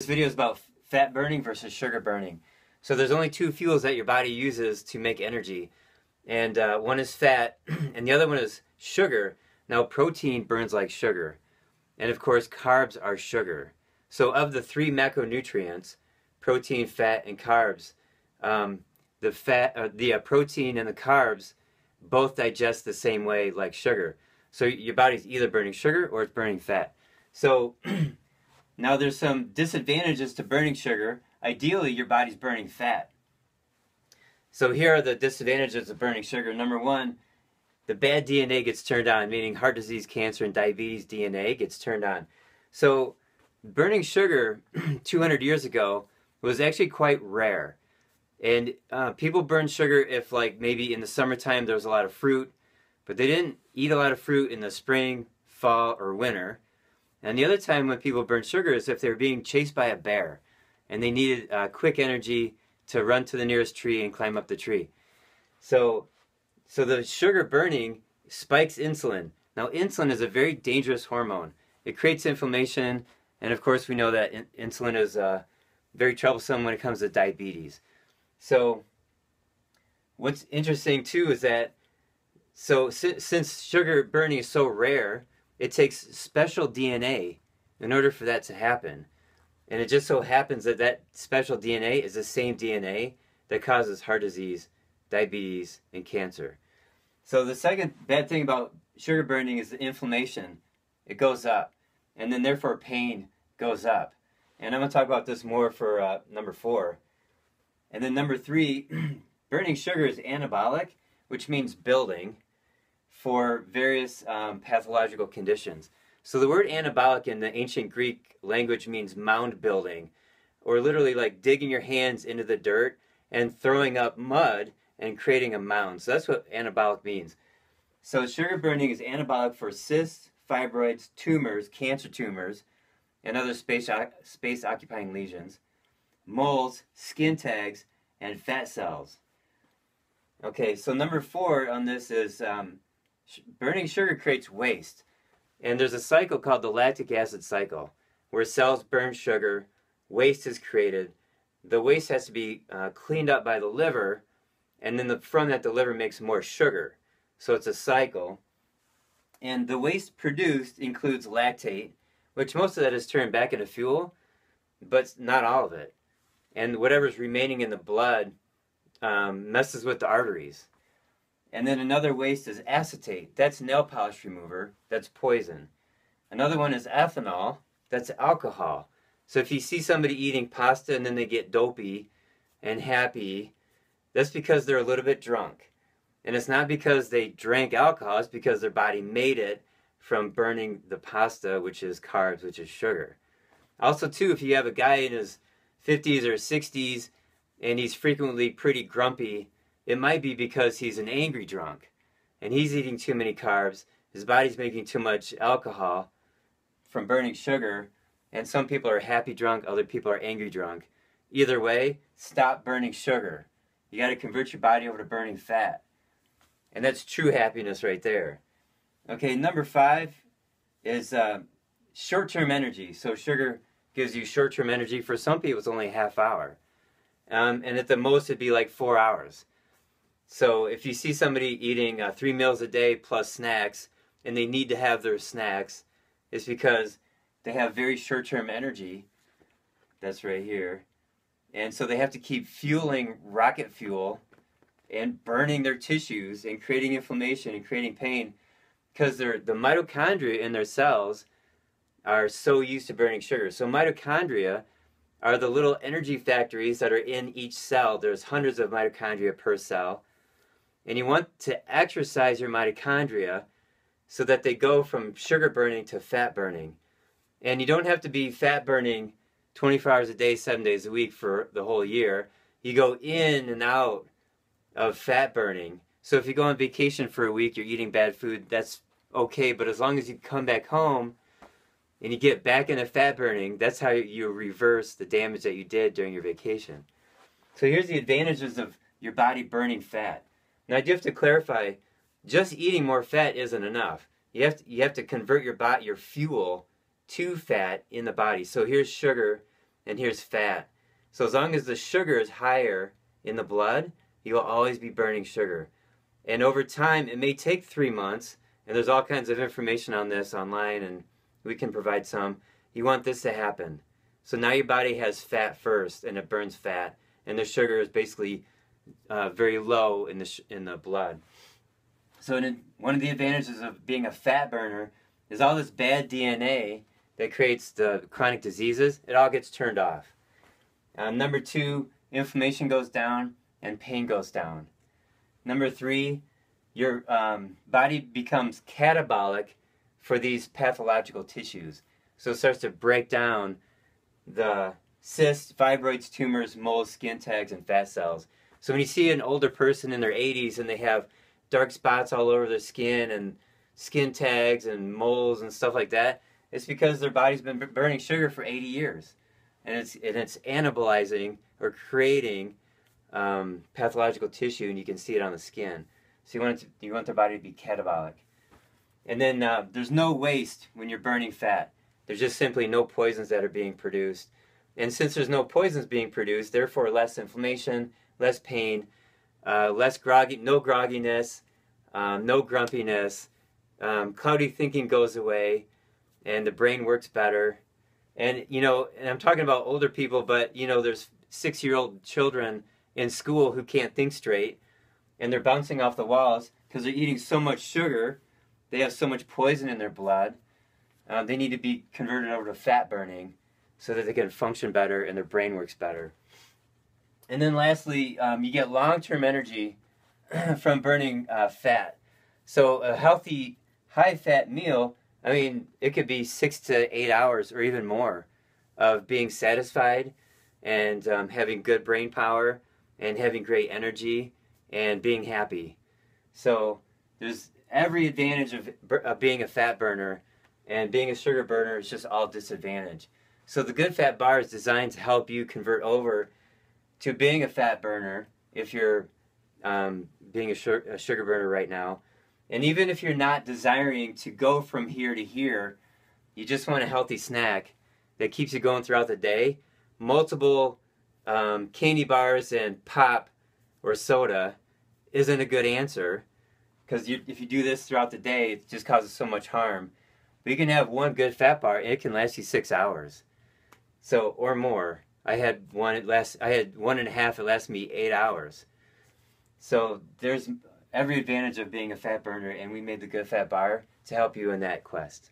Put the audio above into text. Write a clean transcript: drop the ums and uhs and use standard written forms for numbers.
This video is about fat burning versus sugar burning. So there's only two fuels that your body uses to make energy, and one is fat and the other one is sugar. Now protein burns like sugar, and of course carbs are sugar. So of the three macronutrients, protein, fat, and carbs, the protein and the carbs both digest the same way like sugar. So your body's either burning sugar or it's burning fat. So now there's some disadvantages to burning sugar. Ideally, your body's burning fat. So here are the disadvantages of burning sugar. Number one, the bad DNA gets turned on, meaning heart disease, cancer, and diabetes DNA gets turned on. So burning sugar 200 years ago was actually quite rare. And people burned sugar if, like, maybe in the summertime there was a lot of fruit, but they didn't eat a lot of fruit in the spring, fall, or winter. And the other time when people burn sugar is if they were being chased by a bear and they needed quick energy to run to the nearest tree and climb up the tree. So the sugar burning spikes insulin. Now insulin is a very dangerous hormone. It creates inflammation, and of course we know that insulin is very troublesome when it comes to diabetes. So what's interesting too is that since sugar burning is so rare, it takes special DNA in order for that to happen. And it just so happens that that special DNA is the same DNA that causes heart disease, diabetes, and cancer. So the second bad thing about sugar burning is the inflammation. It goes up, and then therefore pain goes up. And I'm going to talk about this more for number four. And then number three, burning sugar is anabolic, which means building, for various pathological conditions. So the word anabolic in the ancient Greek language means mound building, or literally like digging your hands into the dirt and throwing up mud and creating a mound. So that's what anabolic means. So sugar burning is anabolic for cysts, fibroids, tumors, cancer tumors, and other space-occupying lesions, moles, skin tags, and fat cells. Okay, so number four on this is burning sugar creates waste. And there's a cycle called the lactic acid cycle, where cells burn sugar, waste is created. The waste has to be cleaned up by the liver, and then from that the liver makes more sugar. So it's a cycle. And the waste produced includes lactate, which most of that is turned back into fuel, but not all of it. And whatever's remaining in the blood messes with the arteries. And then another waste is acetate. That's nail polish remover. That's poison. Another one is ethanol. That's alcohol. So if you see somebody eating pasta and then they get dopey and happy, that's because they're a little bit drunk. And it's not because they drank alcohol. It's because their body made it from burning the pasta, which is carbs, which is sugar. Also, too, if you have a guy in his 50s or 60s and he's frequently pretty grumpy, it might be because he's an angry drunk, and he's eating too many carbs, his body's making too much alcohol from burning sugar, and some people are happy drunk, other people are angry drunk. Either way, stop burning sugar. You got to convert your body over to burning fat. And that's true happiness right there. Okay, number five is short-term energy. So sugar gives you short-term energy. For some people, it's only half hour. And at the most, it'd be like 4 hours. So if you see somebody eating 3 meals a day plus snacks, and they need to have their snacks, it's because they have very short-term energy. That's right here. And so they have to keep fueling rocket fuel and burning their tissues and creating inflammation and creating pain because the mitochondria in their cells are so used to burning sugar. So mitochondria are the little energy factories that are in each cell. There's hundreds of mitochondria per cell. And you want to exercise your mitochondria so that they go from sugar burning to fat burning. And you don't have to be fat burning 24 hours a day, 7 days a week for the whole year. You go in and out of fat burning. So if you go on vacation for a week, you're eating bad food, that's okay. But as long as you come back home and you get back into fat burning, that's how you reverse the damage that you did during your vacation. So here's the advantages of your body burning fat. Now, I do have to clarify, just eating more fat isn't enough. You have to convert your fuel to fat in the body. So here's sugar, and here's fat. So as long as the sugar is higher in the blood, you will always be burning sugar. And over time, it may take 3 months, and there's all kinds of information on this online, and we can provide some. You want this to happen. So now your body has fat first, and it burns fat, and the sugar is basically very low in the blood. So one of the advantages of being a fat burner is all this bad DNA that creates the chronic diseases, it all gets turned off. Number two, inflammation goes down and pain goes down. Number three, your body becomes catabolic for these pathological tissues. So it starts to break down the cysts, fibroids, tumors, moles, skin tags, and fat cells. So when you see an older person in their 80s and they have dark spots all over their skin and skin tags and moles and stuff like that, it's because their body's been burning sugar for 80 years. And it's anabolizing or creating pathological tissue, and you can see it on the skin. So you want their body to be catabolic. And then there's no waste when you're burning fat. There's just simply no poisons that are being produced. And since there's no poisons being produced, therefore less inflammation, less pain, no grogginess, no grumpiness, cloudy thinking goes away, and the brain works better. And, you know, and I'm talking about older people, but, you know, there's 6-year-old children in school who can't think straight, and they're bouncing off the walls because they're eating so much sugar, they have so much poison in their blood, they need to be converted over to fat burning so that they can function better and their brain works better. And then lastly, you get long-term energy from burning fat. So a healthy, high-fat meal, I mean, it could be 6 to 8 hours or even more of being satisfied and having good brain power and having great energy and being happy. So there's every advantage of being a fat burner, and being a sugar burner is just all disadvantage. So the Good Fat Bar is designed to help you convert over to being a fat burner if you're being a sugar burner right now. And even if you're not desiring to go from here to here, you just want a healthy snack that keeps you going throughout the day. Multiple candy bars and pop or soda isn't a good answer, because if you do this throughout the day, it just causes so much harm. But you can have one good fat bar, and it can last you 6 hours, so or more. I had one and a half. It lasted me 8 hours. So there's every advantage of being a fat burner, and we made the Good Fat Bar to help you in that quest.